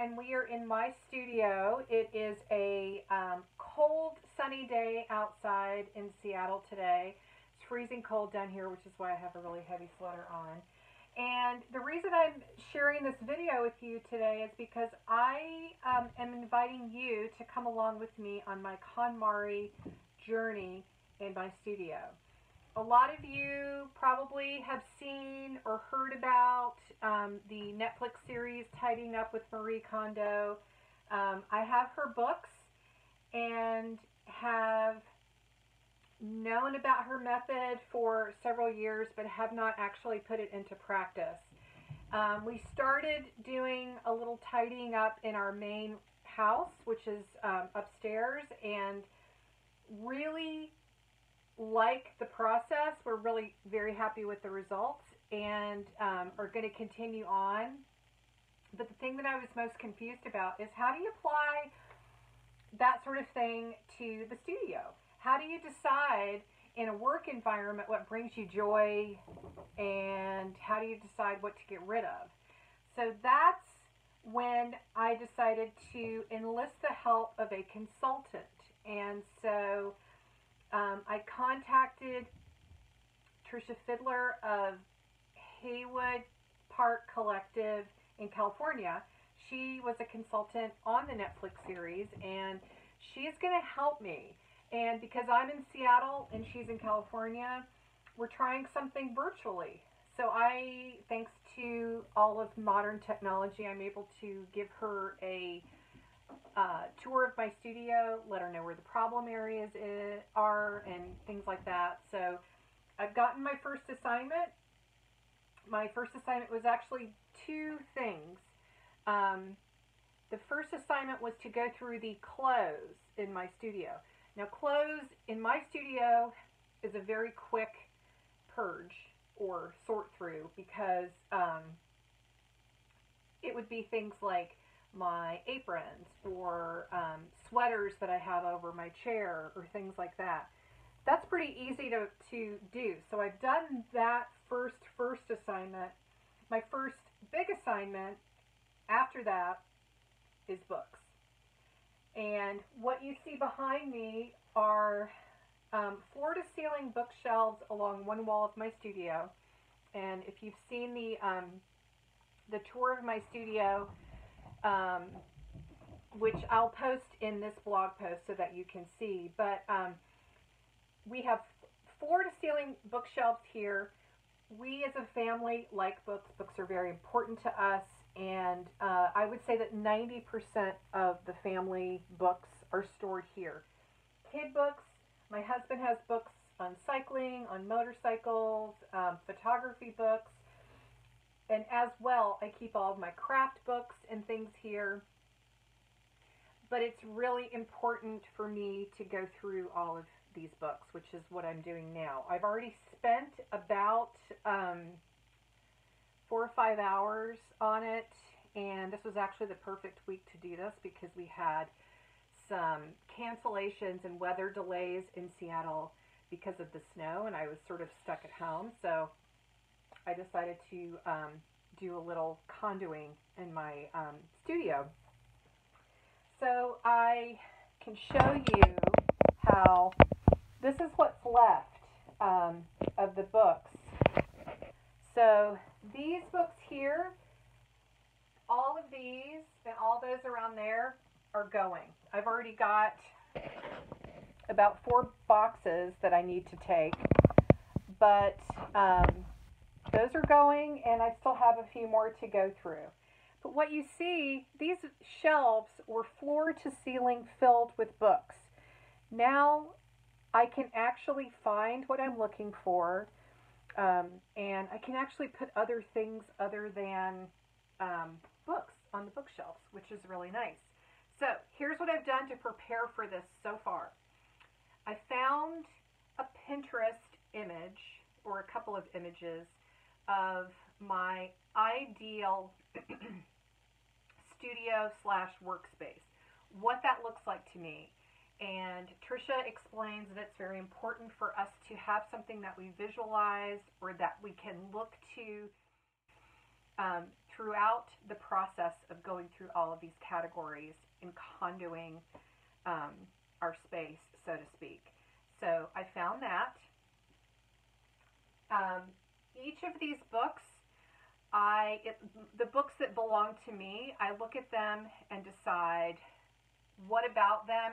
and we are in my studio. It is a cold, sunny day outside in Seattle today. It's freezing cold down here, which is why I have a really heavy sweater on. And the reason I'm sharing this video with you today is because I am inviting you to come along with me on my KonMari journey in my studio. A lot of you probably have seen or heard about the Netflix series Tidying Up with Marie Kondo. I have her books and have known about her method for several years, but have not actually put it into practice. We started doing a little tidying up in our main house, which is upstairs, and really like the process. We're really very happy with the results and are going to continue on. But the thing that I was most confused about is, how do you apply that sort of thing to the studio? How do you decide in a work environment what brings you joy, and how do you decide what to get rid of? So that's when I decided to enlist the help of a consultant. And so I contacted Tricia Fidler of Heywood Park Collective in California. She was a consultant on the Netflix series, and she's going to help me. And because I'm in Seattle and she's in California, we're trying something virtually. So I, thanks to all of modern technology, I'm able to give her a tour of my studio, let her know where the problem areas are and things like that. So I've gotten my first assignment. My first assignment was actually two things. The first assignment was to go through the clothes in my studio. Now, clothes in my studio is a very quick purge or sort through, because it would be things like my aprons or sweaters that I have over my chair or things like that. That's pretty easy to do. So I've done that first assignment. My first big assignment after that is books. And what you see behind me are floor-to-ceiling bookshelves along one wall of my studio. And if you've seen the tour of my studio, which I'll post in this blog post so that you can see, but we have floor-to-ceiling bookshelves here. We as a family like books. Books are very important to us. And I would say that 90% of the family books are stored here. Kid books, my husband has books on cycling, on motorcycles, photography books, and as well I keep all of my craft books and things here. But it's really important for me to go through all of these books, which is what I'm doing now. I've already spent about 4 or 5 hours on it, and this was actually the perfect week to do this because we had some cancellations and weather delays in Seattle because of the snow, and I was sort of stuck at home, so I decided to do a little condoing in my studio. So I can show you how this is what's left of the books. So these books here, all of these and all those around there are going. I've already got about 4 boxes that I need to take, but those are going, and I still have a few more to go through. But what you see, these shelves were floor to ceiling filled with books. Now I can actually find what I'm looking for. And I can actually put other things other than books on the bookshelves, which is really nice. So here's what I've done to prepare for this so far. I found a Pinterest image or a couple of images of my ideal studio / workspace, what that looks like to me. And Tricia explains that it's very important for us to have something that we visualize or that we can look to throughout the process of going through all of these categories and condoing our space, so to speak. So I found that. Each of these books, the books that belong to me, I look at them and decide what about them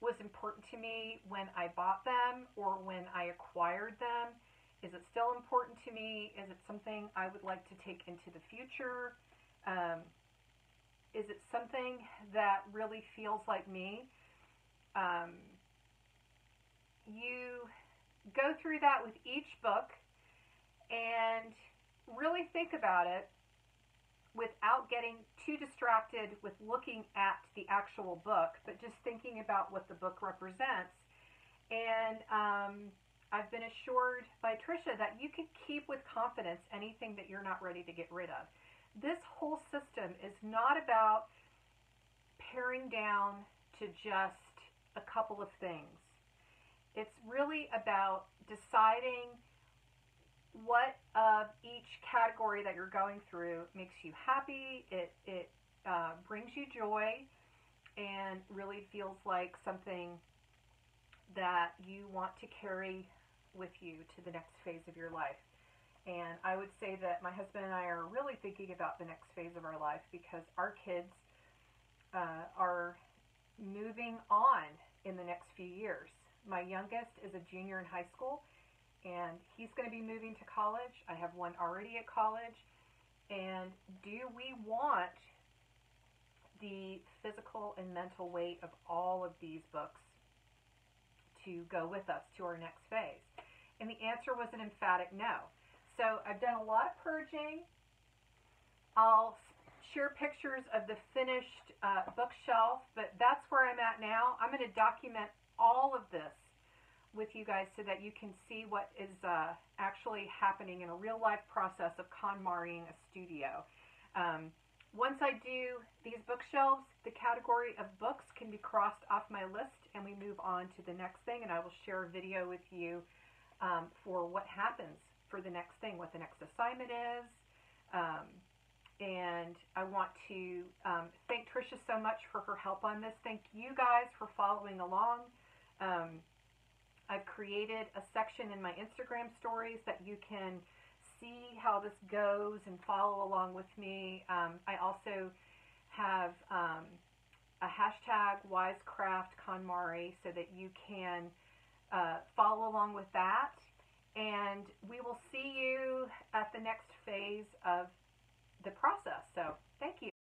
was important to me when I bought them or when I acquired them. Is it still important to me? Is it something I would like to take into the future? Is it something that really feels like me? You go through that with each book and really think about it without getting too distracted with looking at the actual book, but just thinking about what the book represents. And I've been assured by Tricia that you can keep with confidence anything that you're not ready to get rid of. This whole system is not about paring down to just a couple of things. It's really about deciding what of each category that you're going through makes you happy, it brings you joy, and really feels like something that you want to carry with you to the next phase of your life. And I would say that my husband and I are really thinking about the next phase of our life because our kids are moving on in the next few years. My youngest is a junior in high school, and he's going to be moving to college. I have one already at college. And do we want the physical and mental weight of all of these books to go with us to our next phase? And the answer was an emphatic no. So I've done a lot of purging. I'll share pictures of the finished bookshelf, but that's where I'm at now. I'm going to document all of this with you guys so that you can see what is actually happening in a real life process of KonMariing a studio. Once I do these bookshelves, the category of books can be crossed off my list and we move on to the next thing, and I will share a video with you for what happens for the next thing, what the next assignment is. And I want to thank Tricia so much for her help on this. Thank you guys for following along. I've created a section in my Instagram stories that you can see how this goes and follow along with me. I also have a hashtag #WisecraftKonMari so that you can follow along with that. And we will see you at the next phase of the process. So thank you.